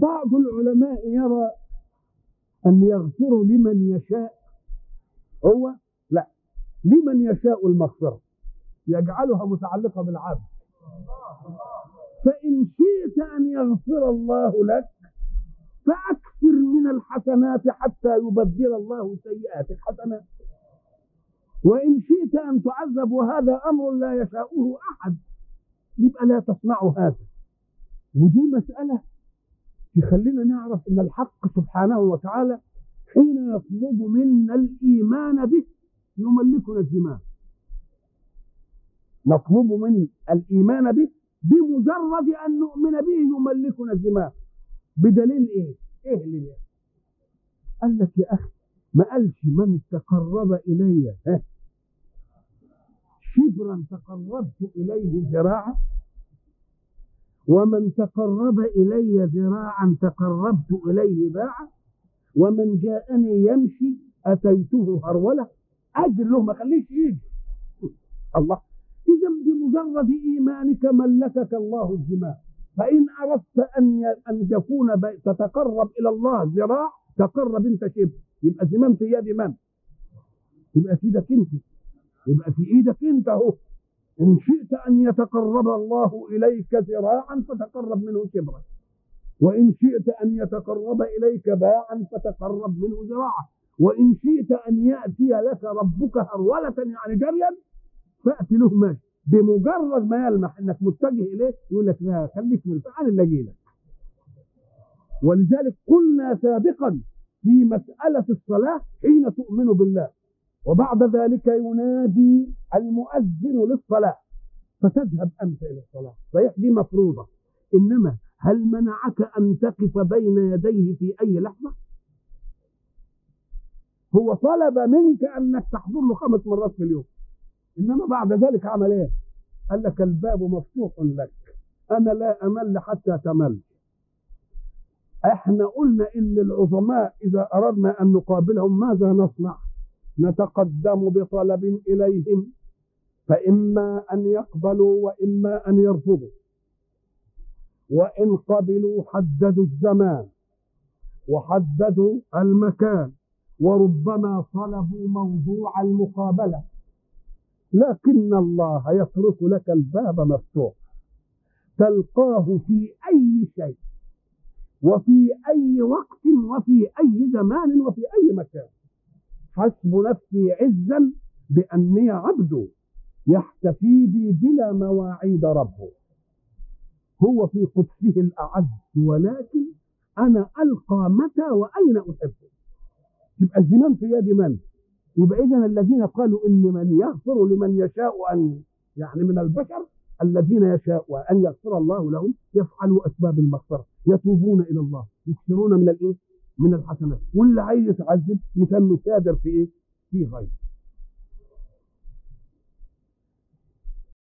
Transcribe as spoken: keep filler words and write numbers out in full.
بعض العلماء يرى أن يغفر لمن يشاء، هو لا، لمن يشاء المغفرة يجعلها متعلقة بالعبد، فإن شئت أن يغفر الله لك فأكثر من الحسنات حتى يبدل الله سيئاتك حسنات، وإن شئت أن تعذب، وهذا أمر لا يشاؤه أحد، يبقى لا تصنع هذا. ودي مسألة يخلينا نعرف أن الحق سبحانه وتعالى حين يطلب منا الإيمان به يملكنا الزمان، نطلب من الإيمان به بمجرد أن نؤمن به يملكنا الزمان. بدليل إيه؟ إيه ليه؟ قال لك يا أخي ما قالش من تقرب إلي شبرا تقربت إليه ذراعا، ومن تقرب إلي ذراعا تقربت إليه باعا، ومن جاءني يمشي أتيته هرولة. أجل له ما خليش يجي. الله، إذا بمجرد إيمانك ملكك الله الزمان. فإن أردت أن أن تكون تتقرب إلى الله ذراع، تقرب أنت شبر، يبقى زمام في يد من؟ يبقى في ايدك انت، يبقى في ايدك انت اهو. ان شئت ان يتقرب الله اليك ذراعا فتقرب منه شبرا، وان شئت ان يتقرب اليك باعا فتقرب منه ذراعا، وان شئت ان ياتي لك ربك هرولة يعني جريا فأتي له ماشي. بمجرد ما يلمح انك متجه اليه يقول لك لا خليك من الفعل اللي جاي لك. ولذلك قلنا سابقا في مسألة الصلاة حين تؤمن بالله وبعد ذلك ينادي المؤذن للصلاة فتذهب أنت إلى الصلاة، صحيح دي مفروضة، إنما هل منعك أن تقف بين يديه في أي لحظة؟ هو طلب منك أنك تحضر له خمس مرات في اليوم، إنما بعد ذلك عمل إيه؟ قال لك الباب مفتوح لك، أنا لا أمل حتى تمل. احنا قلنا ان العظماء اذا اردنا ان نقابلهم ماذا نصنع؟ نتقدم بطلب اليهم، فاما ان يقبلوا واما ان يرفضوا، وان قبلوا حددوا الزمان وحددوا المكان، وربما طلبوا موضوع المقابله، لكن الله يترك لك الباب مفتوح، تلقاه في اي شيء وفي أي وقت وفي أي زمان وفي أي مكان. حسب نفسي عزا بأني عبده يحتفي بي بلا مواعيد ربه، هو في قدسه الأعز، ولكن أنا ألقى متى وأين أحبه. يبقى الزمان في يد من؟ يبقى إذن الذين قالوا إن من يغفر لمن يشاء أن يعني من البشر الذين يشاء أن يغفر الله لهم يفعلوا أسباب المغفرة، يتوبون إلى الله، يكثرون من الإيه؟ من الحسنات، واللي عايز يتعذب يتم سادر في إيه؟ في غيره.